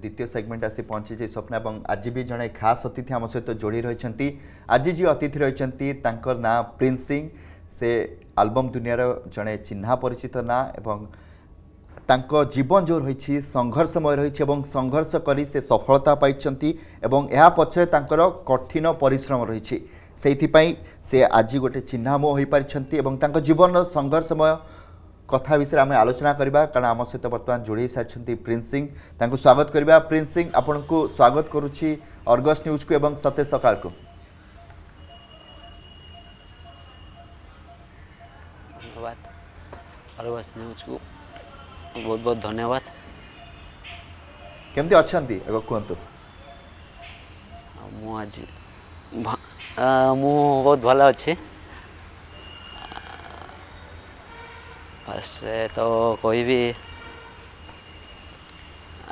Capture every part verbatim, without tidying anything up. द्वितीय सेगमेंट आसी पहुंची स्वप्ना और आज भी जड़े खास अतिथि आम सहित जोड़ी रही। आज जी अतिथि रही ना प्रिंस सिंह, से आलबम दुनियार जड़े चिह्ना परिचित ना एवं तांको जीवन जो रही संघर्षमय रही संघर्ष करी से सफलता पाई एवं यह पछरे तांकर कठिन परिश्रम रही से आज गोटे चिह्नामो हो पारिछंती एवं तांको जीवन संघर्षमय कथा विषय आम आलोचना करबा कारण आम सहित बर्तमान जोड़ी सारी प्रिंस सिंह। तांको स्वागत करबा। प्रिंस सिंह आपनको स्वागत करुछि अर्गस न्यूज को एवं सतेज सकाल को। धन्यवाद अर्गस न्यूज को बहुत बहुत धन्यवाद। केमती अच्छा कहतु मु आज मु बहुत भल अच्छे। फास्ट तो कहबी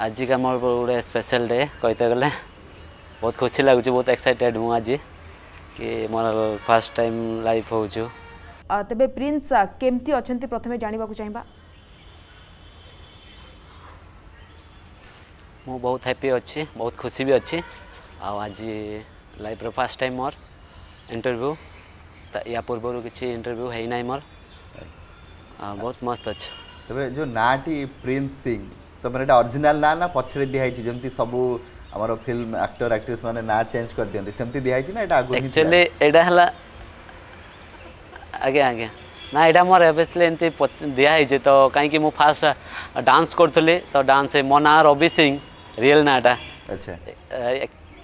आज का मोर गोटे स्पेशल डे कहते गले बहुत खुशी लगुच बहुत एक्साइटेड हूँ आज कि मोर फर्स्ट टाइम लाइफ हो। तबे प्रिंस केमती अच्छा प्रथम जानवाक चाहिए। मु बहुत हैप्पी अच्छी बहुत खुशी भी अच्छी आज लाइफ रो फर्स्ट टाइम मोर इंटरव्यू या पूर्व किसी इंटरव्यू है ना मोर बहुत मस्त अच्छे। तबे जो नाटी प्रिंस सिंह तुम ओरिजिनल ना ना पछरे दिया जमी सब आम फिल्म एक्टर एक्ट्रेस मैंने ना चेंज कर दिखते सेमती दिखाई ना एक्चुअली यहाँ आज्ञा आज्ञा ना यहाँ मोर एबसली एमती दिखाई तो कहीं मुझे फास्ट डांस करी तो डांस मो ना रवि सिंह रियल नाटा। अच्छा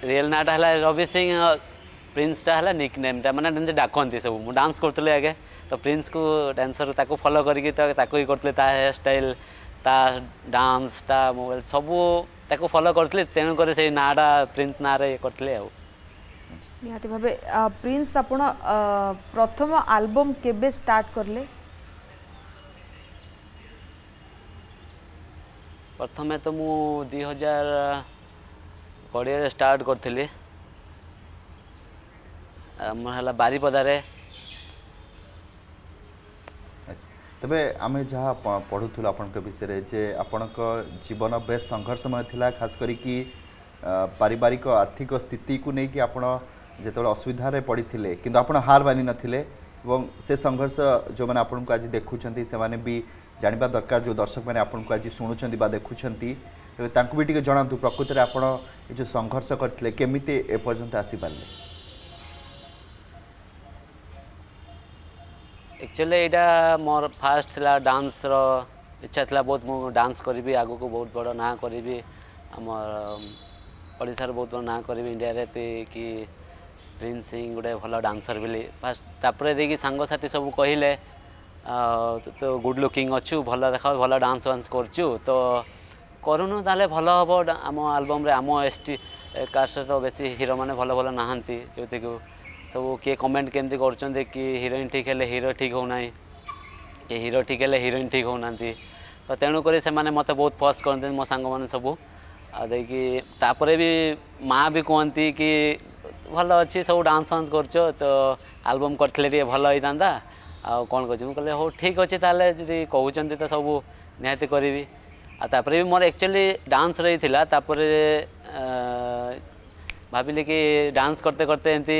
रियल नाटा है रवि सिंह प्रिंसटा है निकनेमटा मैंने डाकती सब मुझे डांस करी आगे तो प्रिंस को डांसर ताको फॉलो करी तो ताको ही करते हेयर स्टाइल ता डांस ता मोबाइल सब ताको फॉलो करी तेणुक से नाटा प्रिंस ना करते। निहाती भाव प्रिंस आप प्रथम आलबम केबे स्टार्ट करले? प्रथम तो मु दो हजार कोड़े स्टार्ट करी मोर बारीपदारे। तबे आमे जहाँ पढ़ुल आपंक विषय जे आपण जीवन बेस संघर्षमय थिला खास करी पारिवारिक आर्थिक स्थिति को लेकिन आप जो असुविधार पड़ी थे कि आप हार मानि नथिले से संघर्ष जो मैंने आपन को आज देखुं से भी जाना दरकार जो दर्शक मैंने आपन को आज शुणुंट देखुंत भी टी जनातु प्रकृत में आपड़ जो संघर्ष करते केमिते एपर्यंत आसीपारे। एक्चुअली यहाँ मोर फास्ट था डांस रो इच्छा था बहुत मु डांस करी आग को बहुत बड़ ना करी आमशार बहुत बड़ा ना करी इंडिया कि प्रिंस सिंह गोटे भल डांसर बोली फास्ट तापर देखिए सांगसाथी सब कहले तो गुड लुकिंग अच्छु भल देखा भल डांस वांस करू तो करूनु ताले भल हम आम आलबम आम एस टी कास्ट तो बेसी हीरो माने भल भल नहांती जोति को सब किए कमेंट केमती कर कि हीरोइन ठीक है हीरो ठीक होना कि हीरो ठीक है हीरोइन ठीक होना तो तेणुक से मतलब बहुत फर्स्ट करते मो सांग मैंने सबू आपर भी माँ भी कहती कि भल अच्छी सब डांस फांस करो तो आलबम करते भल होता आँ कौन कर हूँ ठीक अच्छे जी कहते तो सब निहाती करी आपर भी मोर एक्चुअली डांस रही था तापर भाविली कि डांस करते करते एमती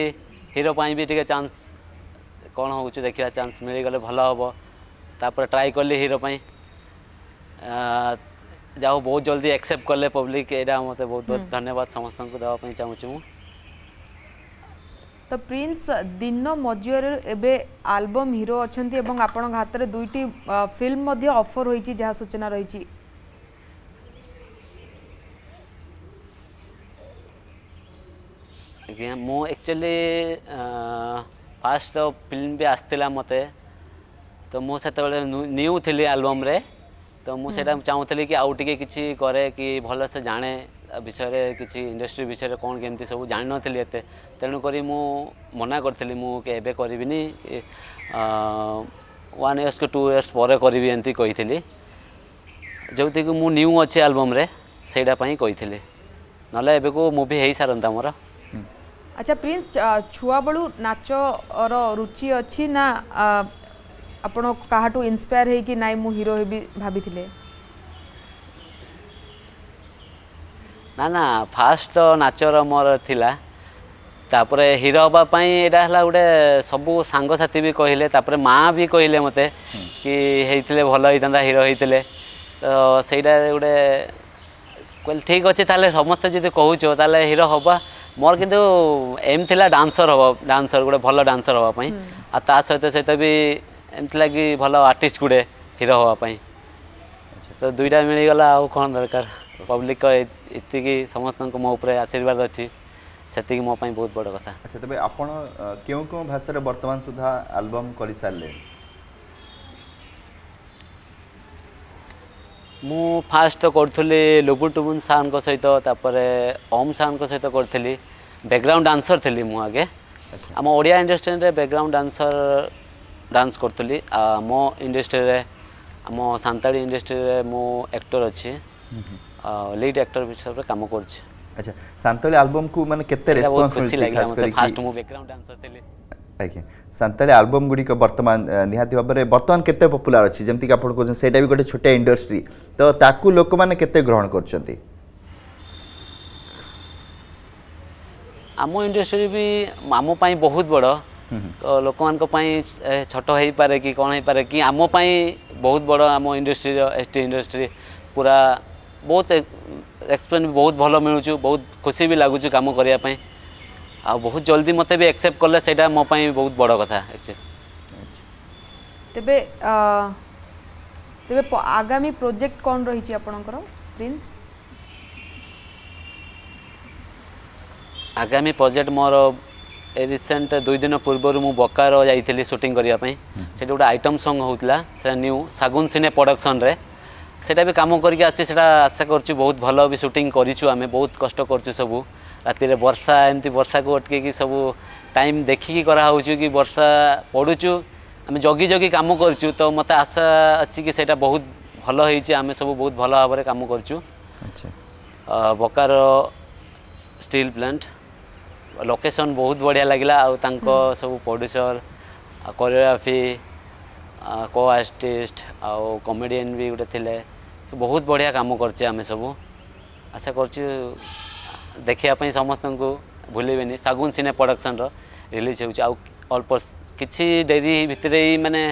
हीरो भी टी चांस कौन हो देखा चांस मिल गले भल हम तापर ट्राई कली हीरो जाओ बहुत जल्दी एक्सेप्ट कले पब्लिक एडा मते बहुत बहुत धन्यवाद समस्त को देवा पई चाहूछु मु। तो प्रिंस दिन मजूर एबे आलबम हीरो अछंती एवं आपन हाथ रे दुईटी फिल्म मध्ये ऑफर होई छि जहा सूचना रही छि। अगे मो एक्चुअली फास्ट तो फिल्म भी आस्तिला मते तो मो सेतबेले न्यू थिले आलबम रे तो मुझे चाहूली कि आउ टे कि कै कि भल से जाने विषय किसी इंडस्ट्री विषय कौन केमती सब जान नी एत तेणुक मु मना करी मुझे एवं करी वन इयर्स टू इयर्स पर करी एमती कही जो न्यू अच्छे आलबम से कही ना को मुवी हो सारता मोर। अच्छा प्रिंस छुआ बलू नाच रुचि अच्छी ना आपनो काहाटू इंस्पायर है कि नाई मु हीरो भाभी थिले? ना ना फास्ट तो नाचर मोर थिला तापरे हीरो बा पई एडा हला उडे सबु सांग साथी भी कहिले तापरे माँ भी कहिले मते कि हेइथिले भलो हितंदा हीरो हेइथिले तो सेडा उडे कोल ठीक अछि ताले समस्त जदि कहूचो ताले हीरो होबा मोर किंतु एम थिला डांसर होबा डांसर गुडे भलो डांसर होबा पई आ ता सहित सहित भी एम थिला कि भलो आर्टिस्ट गुडे हीरो होबा पई तो दुईटा मिली गला आ कोन दरकार पब्लिक को इति की समस्त को मो ऊपर आशीर्वाद अछि सेति की मो पई बहुत बड़ कथा। अच्छा तबे आपण केउ केउ भाषा रे वर्तमान सुधा एल्बम करि साले? मु फास्ट तो करथुली लोबु टुबुन सान को सहित तापरे ओम सान को सहित करथली बैकग्राउंड डांसर थली मु आगे हम ओडिया इंडस्ट्री रे बैकग्राउंड डांसर डांस करथली आ मो इंडस्ट्री रे हम सांताली इंडस्ट्री रे मु एक्टर अछि लीड एक्टर हिसाब से काम कर। अच्छा सांताली एल्बम को माने केते रिस्पांस खुशी लागला मते फास्ट मु बैकग्राउंड डांसर थले ओके सांताली एल्बम गुडी को वर्तमान निहाती बारे वर्तमान केते पॉपुलर अछि जेमति कि आपण को सेटा भी गोटे छोटा इंडस्ट्री तो ताकू लोक माने केते ग्रहण करछंती? हमो इंडस्ट्री भी हमो पई बहुत बडो तो लोक मान को पई छोटो हे पारे कि कोन हे पारे कि हमो पई बहुत बडो हमो इंडस्ट्री एसटी इंडस्ट्री पूरा बहुत एक्सपीरियंस भी बहुत भल मिलूँ बहुत खुशी भी लगुच कम करने आ बहुत जल्दी मत भी एक्सेप्ट कले से मो बहुत बड़ कथा एक्चुअली। तेबे तेबे आगामी प्रोजेक्ट कौन रही आपणकर प्रिंस? आगामी प्रोजेक्ट मोर ए रिसेंट दुई दिन पूर्व मुझ बकार जाइली शूटिंग करने से गोटे आइटम सॉन्ग होता से न्यू सागुन सिने प्रोडक्शन रे सेटा भी काम करके आसी सेटा आशा करछु बहुत भलो भी शूटिंग करिछु आमे बहुत कष्ट करछु सबु राति रे वर्षा एमती वर्षा को अटके कि सबु टाइम देखि कि करा होछु कि वर्षा पडुछु आमे जगी जगी काम करछु तो मते आशा अछि कि सेटा बहुत भलो हेछि आमे सबु बहुत भलो आबरे काम करछु। अच्छा बकार स्टील प्लांट लोकेशन बहुत बढ़िया लागिला आ तांको सबु प्रोड्यूसर कोरियोग्राफी को आर्टिस्ट आ कॉमेडियन भी गुटे थिले तो बहुत बढ़िया काम करछे आमे सबु आशा करछु देखिया पई समस्त को भूलेबेनी सागुन सिने प्रोडक्शन रो रिलीज होछ आ अल्प किछि डेरी भितरे ही माने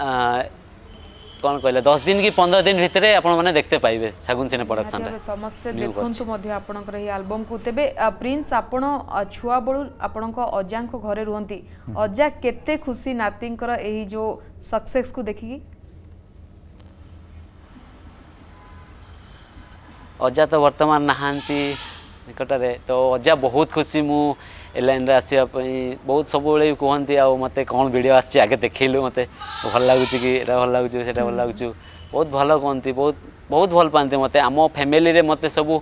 कोन कहले दस दिन की पंद्रह दिन भितरे आपण माने देखते पाइबे सागुन सिने प्रोडक्शन रे समस्त देखंतु मध्ये आपणकर ही एल्बम को। तेबे प्रिंस आपण छुआ बळु आपणक अजां को घरे रुहंती अजा केते खुशी नातिंकर एही जो सक्सेस को देखि? अजा तो वर्तमान नहांती निकटरे तो अजा बहुत खुशी मु लाइन आसिया बहुत सब बेले कहती आ मत कौन वीडियो आसी आगे देखलु मत भल लगुच कि भल लगुच भल लगुच बहुत भल कहती बहुत बहुत भल पाती मत आम फैमिली रे मत सब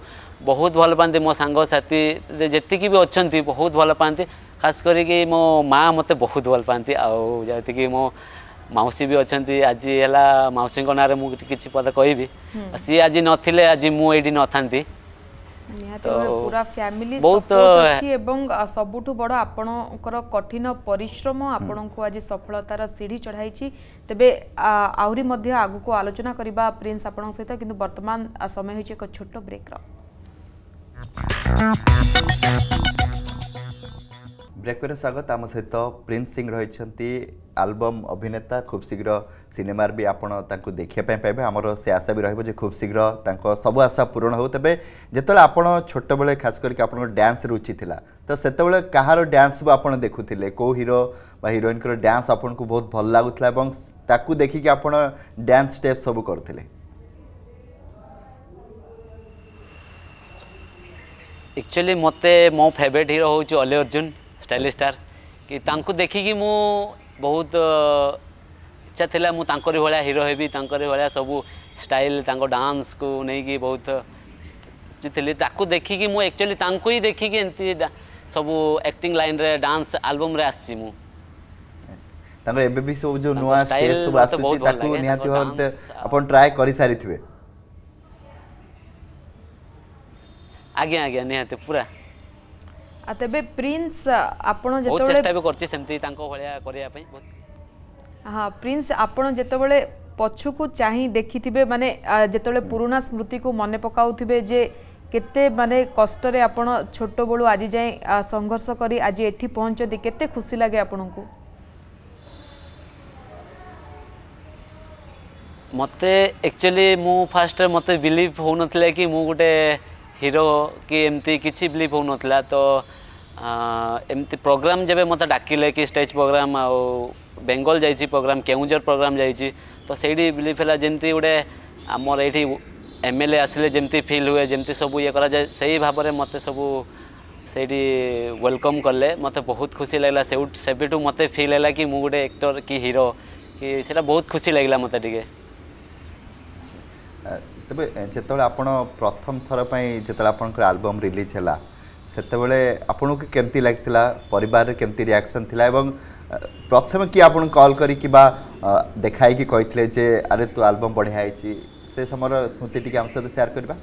बहुत भल पाती मो सांग साथी जी भी अच्छा बहुत भल पाती खास करके मो माँ मत बहुत भल पाती आती कि मो मौसी भी अच्छा आज है मौसी ना कि पद कह सी आज नथिले आज मुझे न था तो पूरा फैमिली बहुत एवं सबुठु बड़ आपणकर कठिन परिश्रम आपण को आज सफलतार सीढ़ी चढ़ाई। तेबे आहरी मध्य आगु को आलोचना करबा प्रिंस आपण सहित किंतु वर्तमान समय होइछ एक छोटो ब्रेक रो ब्रेक पर स्वागत आम सहित प्रिंस सिंह रही एल्बम अभिनेता खूब शीघ्र सिनेमार भी आपड़ देखापी पाइबे आमर से आशा भी रही खूब शीघ्र सब आशा पूरण हो। तेबे जो आप छोट बेले खास करके आप डांस रुचि था तो से कहार डांस आप देखुले कौ हीरो हिरोइन डांस आपन को बहुत भल लगुला और ताकू देखिक आप डांस स्टेप सब करते? एक्चुअली मत मो फेवरेट हीरो हूँ ओलियो अर्जुन स्टाइल स्टार कि तांकु देखिकी मु बहुत इच्छा थिला मु तांकर भलिया हीरो हेबी तांकर भलिया सब स्टाइल तांको डांस को नहीं कि बहुत चितली ताकु देखिकी मु एक्चुअली तांको ही देखिकी एंती सब एक्टिंग लाइन रे डांस एल्बम रे आसी मु तांकर एबे भी सब जो नया स्टेप सब आसी ताकु निहाती होते अपन ट्राई करी सारी थिबे? आगे आगे निहाते पूरा आ। तेबे प्रिंस आपण जेते बेले चेष्टा भी करछि सेमति तांको भलिया करिया पई बहुत हां प्रिंस आपण जेते बेले पछुकू चाहि देखिथिबे माने जेते बेले पुराना स्मृति को मने पकाउथिबे जे केते माने कष्ट रे आपण छोट बळू आज जाए संघर्ष करी आज एठी पहुंचती केते खुशी लगे आपण को? मते एक्चुअली मु फास्ट मत बिलीव हो नथिले कि मु गोटे हीरो कि एमती किछि बिलीव हो नथिला। तो एमती प्रोग्राम जब मत डाकिले कि स्टेज प्रोग्राम आ बेंगल जाइछि प्रोग्राम केउंझर प्रोग्राम जाइछि तो सेडी बिलीव हैला जेंती गोटे आमर एठी एमएलए आसिले जमती फिल हुए जमती सब ये करा जाए सही भाव में मत सब से वेलकम कले मत बहुत खुशी लगला। से सेबिटू मत फिल है कि मु गोटे एक्टर कि हीरो कि सेटा बहुत खुशी लगला मत टिके। तबे जतबे आपण प्रथम थर पई जतबे आपनकर एल्बम रिलीज हैला सेतबे आपन के केमती लागथिला परिवार रे केमती रिएक्शन थिला एवं प्रथम कि आपन कॉल करी कि बा देखाई कि कहितले जे अरे तू एल्बम बढ़िया आइछि से समय स्मृति टी आम सहित सेयार करवा।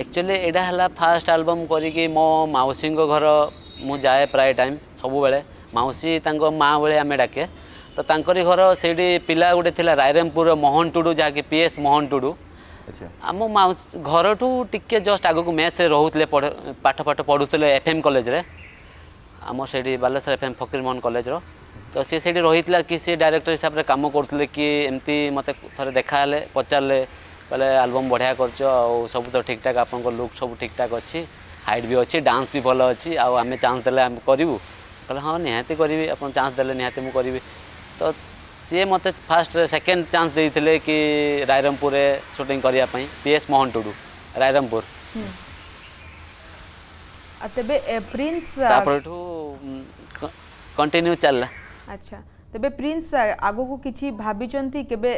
एक्चुअली एडा हला फास्ट एल्बम करी मो मौसी घर मु जाए प्राय टाइम सब बेले मौसी माँ बेले आम डाके तो तांकरी घर से पिला गोटे थी रायरामपुर मोहन टुडू जहाँकि पी.एस. मोहन टुडू आम मौसी घर ठू टिके जस्ट आगक मेस रोले पाठ पाठ पढ़ुले एफ.एम. कॉलेज रे आम से बालेश्वर एफ.एम. फकीर मोहन कॉलेज रो तो सी से रही कि सी डायरेक्टर हिसाब से कम करुले कि एमती मत थे देखाले पचारे बोले एल्बम बढ़िया करछ आ सब तो ठीक ठाक आपन लुक सब ठीक ठाक अच्छी हाइट भी अच्छी डांस भी भल अच्छी आम चान्स देले आम करूँ कह हाँ निहाती करी आप चान्स देले निहाती मु करी। तो सी मत फास्ट सेकेंड चान्स देते कि रायरामपुर शूटिंग करने पी.एस. मोहन टुडू रायरामपुर कंटिन्यू चलला। अच्छा तबे प्रिंस आगो को किसी भाभी केबे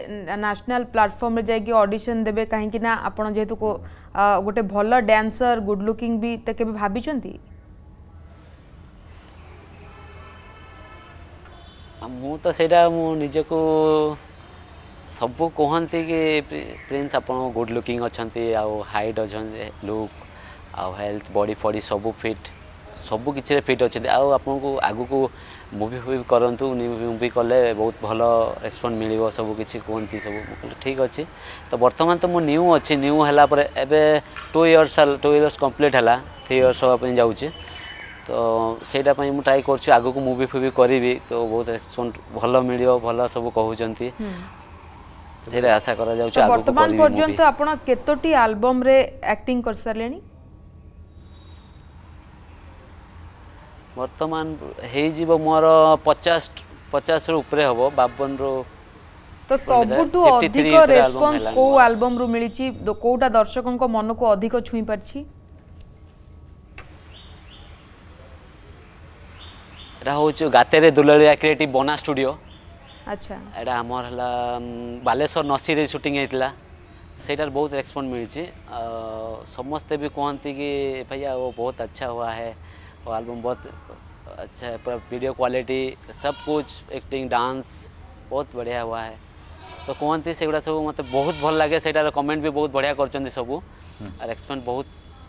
नेशनल प्लेटफॉर्म जाइए ऑडिशन देबे कहीं ना आपण जेतु को गोटे भल डांसर गुड लुकिंग भी तो केबे भाभी चंती? मु तो सेटा मु निजे को सब कहते कि प्रिंस आपण गुड लुकिंग अछंती आउ हाइट अछंती लुक आउ हेल्थ बॉडी फॉडी सब फिट सबू कि फिट अच्छे आपको आगू को मुवी फुवी करूँ मुवी कले बहुत भल रेस्पन्स मिल सबकि कहती सब ठीक अच्छे। तो बर्तमान तो मुझे न्यू अच्छी न्यू है एवं two years two years complete है थ्री इयर्स हाँ जाऊँ तो सहीटापी मुझे ट्राए कर आगक मुवी फुवी करी तो बहुत रेस्पन्स भल मिल भल सब कहते से आशा करोटी आलबम एक्टिंग कर सारे वर्तमान हो मोर पचास पचास रु उपरे हम बावन रु। तो सबुठू अधिक रेस्पॉन्स को एल्बम रु मिली कोटा दर्शकों को मन को अधिक छुई पारछि एटा होचो गातेरे दुललिया क्रिएटिव बना स्टूडियो। अच्छा एटा हमर हला बालेश्वर नसी रे शूटिंग हेतला सेटार बहुत रेस्पॉन्स मिली समस्ते भी कहती कि भैया वो बहुत अच्छा हुआ है एल्बम बहुत अच्छा है पूरा वीडियो क्वालिटी सब कुछ एक्टिंग डांस बहुत बढ़िया हुआ है तो कहते से गुड़ा सब मतलब बहुत भल लगे सेटार कमेंट भी बहुत बढ़िया कर सबू और एक्सपेंट बहुत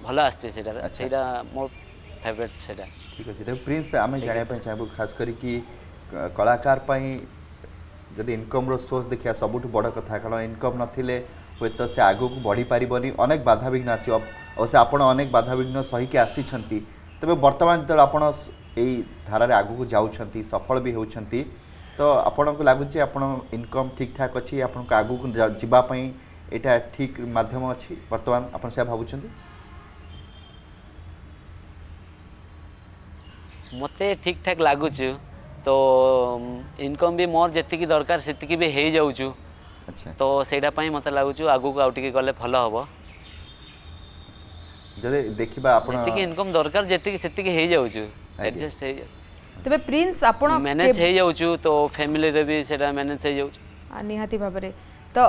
भल आसार मोर फेवरेट से ठीक अच्छे। देखो प्रिंस आम जानापी चाहबू खास करी कलाकार जब इनकम रो सोर्स देखा सबुठ बड़ कथा कारण इनकम नथिले हे तो से आगू बढ़ी पारबनी अनेक बाधा विघ्न आसो और से आपड़ अनेक बाधा विघ्न सहीकि आसी तबे बर्तमान जो आप धारा आगू जाऊँगी सफल भी होती तो आपण को लगुच आप इनकम ठीक ठाक अच्छी आपन को आगू जावाई यहाँ ठीक माध्यम अच्छी बर्तमान आप भावुँच मत ठीक ठाक लगुच तो इनकम भी मोर जी दरकार से भी हो जाऊँ। अच्छा तो सहीटापी मत लगुच आगू को आउटे गले भल हम देखिबा आपन इनकम दरकार जेतिक सेतिक हे जाउछु एडजस्ट हे तबे प्रिंस आपन मैनेज हे जाउछु तो फैमिली रे भी सेटा मैनेज हे जाउछु आ निहाती भाबरे। तो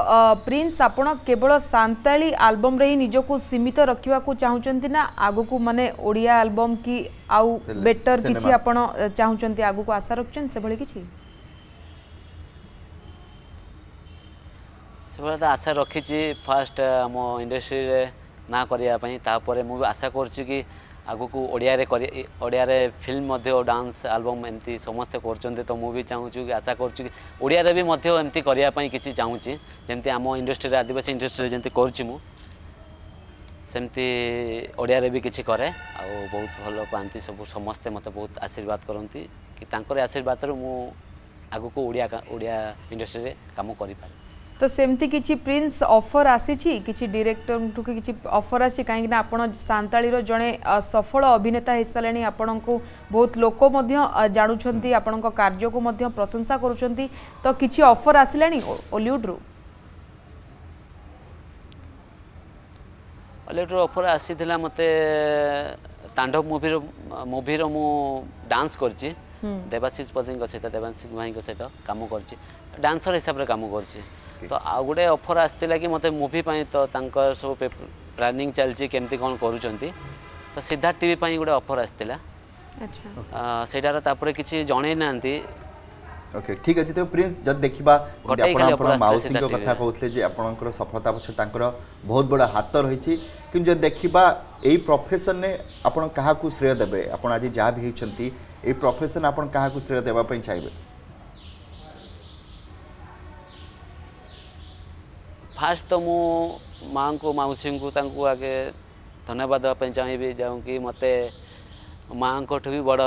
प्रिंस आपन केवल सांताली एल्बम रे ही निजो को सीमित रखिवा को चाहुचंती ना आगो को माने ओडिया एल्बम की आउ बेटर किछि आपन चाहुचंती आगो को आशा रखचन से भले किछि सेबला त आशा रखिछि फास्ट हम इंडस्ट्री रे ना करने मुझे आशा कर आगको ओडिया फिल्म डांस आलबम एमती समस्ते कर तो मुझे चाहूँ आशा करें भी एमती करने किसी चाहूँगी जमी आम इंडस्ट्री आदिवासी इंडस्ट्री जमी कर भी किसी कै आ बहुत भल पाती सब समस्ते मत बहुत आशीर्वाद करती कि आशीर्वाद मुगक ओडिया इंडस्ट्री में कम कर तो सेमती किसी प्रिंस ऑफर आसी किसी डायरेक्टर ठू कि ऑफर आसी कहीं आप सांताली जड़े सफल अभिनेता हो सारे आपण को बहुत लोक जानुंट आपण कार्य को प्रशंसा करुँच तो किसी ऑफर आसला ओलीवुड्रु ओलीवुड्रु ऑफर आसी मत तांडव मुभि मुभि मु डांस कर देवाशीष पति सहित देवाशीष भाई सहित कम कर डांसर हिसाब से कम कर तो आ गोटे ऑफर आसला कि मत मुवी तो सब प्लानिंग चलती केमती कौन करूँगी तो सीधा टीवी गोटे ऑफर आसला से किसी जन ना ओके ठीक अच्छे तो प्रिंस जब देखा मौसी कथा कहते हैं आपंकर सफलता पक्ष बहुत बड़ा हाथ रही कि जब देखा यही प्रोफेसन में आपड़ क्या श्रेय देवे आपड़ आज जहाँ भी होती ये प्रोफेसन आपड़ क्या श्रेय देवाई चाहिए फास्ट तो मु माँ को मौसी को आगे धन्यवाद देवाई चाहिए जहाँकि मत माँ को भी बड़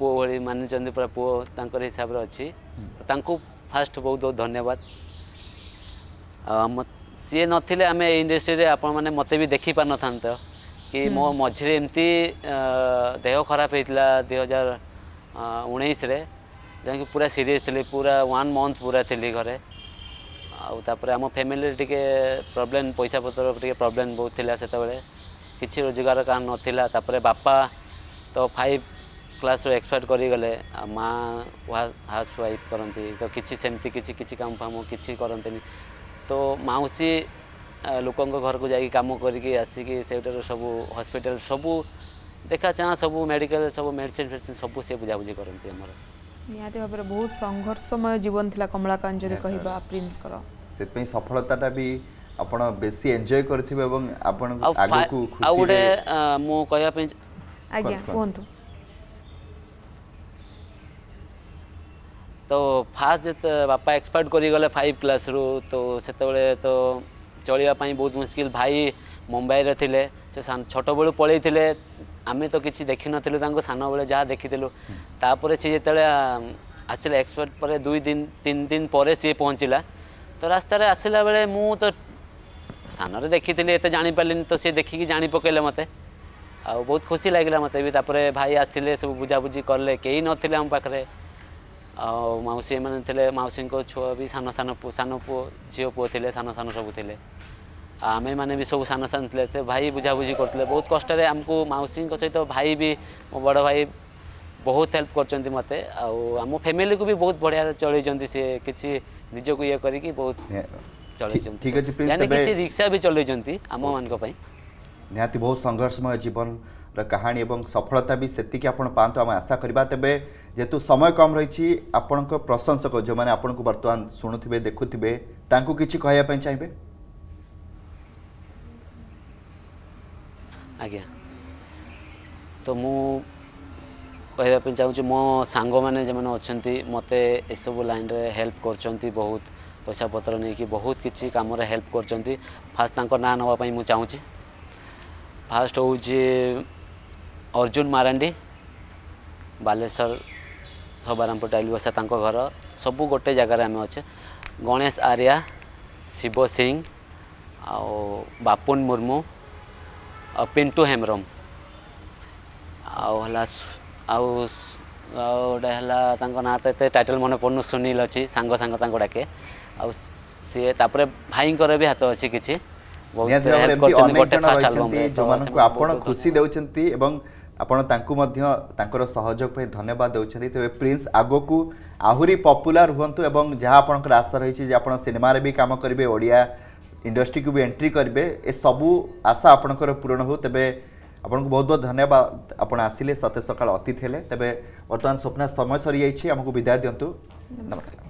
पु भाई मानी पूरा पुओर हिसाब से अच्छी तक फास्ट बहुत बहुत धन्यवाद सी नथिले आम इंडस्ट्री आपने मत भी देखी पार न था कि मो मझे एमती देह खराब होता दुई हजार उन्नीस जहाँकि पूरा सीरीज थी पूरा वन मंथ पूरा थी घरे आपर आम फैमिली टे प्रोब्लेम पैसा पतर टे प्रोब्लेम बहुत थी से किसी रोजगार काम नाला बापा तो फाइव क्लास रो एक्सपर्ट करी गले माँ हाउस वाइफ करती तो किसी सेमती किसी किसी काम फाम किसी करते तो मौसी लोक घर को जाइए कम करके आसिकी सेटार सब हॉस्पिटल सब देखा चाह सब मेडिकल सब मेडिसिन फेडि सब सी बुझाबुझी करती आमर निहाती भाव में बहुत संघर्षमय जीवन थी कमलाकांत जी कह प्रिंस से सफलता भी आपड़ बेस एंजय करथिबे एवं आपन आगु खुशी आ गोटे मो कहया पे आज्ञा कोंतु तो फास्ट बापा एक्सपर्ट करीगले फाइव क्लास रु तो से तो चलने बहुत मुस्किल भाई मुंबई रे थिले से छोट बेलू पलई थे आम तो किसी देखी नुक सान बेले जहाँ देखी तापर सी जो आसा एक्सपर्ट पर दुई दिन तीन दिन पर सी पहुँचला तो रास्तार आसला बेले मु तो सानरे देखी एत जापारे तो सी देखिकी जाणी पकड़े मत आ बहुत खुशी लगे मत भी तापर भाई आसिले सब बुझाबुझी कले कई नथिले आम पाखे मौसी मैंने थे मौसी को छुआ भी सान सान पु सान पु झील पुओ थे सान सान सब थे आमे मैंने भी सब सान सान थे भाई बुझाबुझी करते बहुत कष्ट आमको मौसी सहित भाई भी मो बड़ भाई बहुत हेल्प करते मत आम फैमिली को भी बहुत बढ़िया चलती सी किसी निज को ये करके बहुत चलती किसी रिक्शा भी चलती आम मानी निहाती बहुत संघर्षमय जीवन कहानी एवं सफलता भी सेतिक आपण पांतो हम आशा करवा तेबे जेतु समय कम रही आपण को प्रशंसक जो मैंने आपण को वर्तमान शुणुवे देखुवे तांको किसी कहया चाहिए आज्ञा तो मु कहवाई चाहूँ मो सांग मैंने अच्छा मत ए सब लाइन रे हेल्प कर बहुत पैसा पत्र नहीं कि बहुत किसी काम हेल्प कर फास्ट ना नापी मुझे चाहूँगी फास्ट हूँ अर्जुन मारांडी बालेश्वर सबारामपुर टाइल बसा घर सबू गोटे जगार आम अच्छे गणेश आर्या शिव सिंह आ बापुन मुर्मू आ पिंटू हेमरम आला गोटे ना तो ये टाइटल मन पड़न सुनील अच्छी सांग सांग डाके सी तापर भाई भी हाथ अच्छी किसी जो मानको आपण खुशी देउछंती एवं आपण तांकु मध्य तांकर सहयोग पे धन्यवाद देउछंती तबे प्रिंस आगो को आहुरी पॉपुलर हुंतु एवं जहाँ आपनकर आशा रही जे आपण सिनेमा रे भी काम करबे ओडिया इंडस्ट्री को भी एंट्री करबे ए सबू आशा आपनकर पूर्ण हो तबे आपन को बहुत बहुत धन्यवाद आपण आसिले सतेज सकाळ अतिथि हेले तबे वर्तमान स्वप्न समय सरी जाइछि हमकु विदाय दियंतु नमस्कार।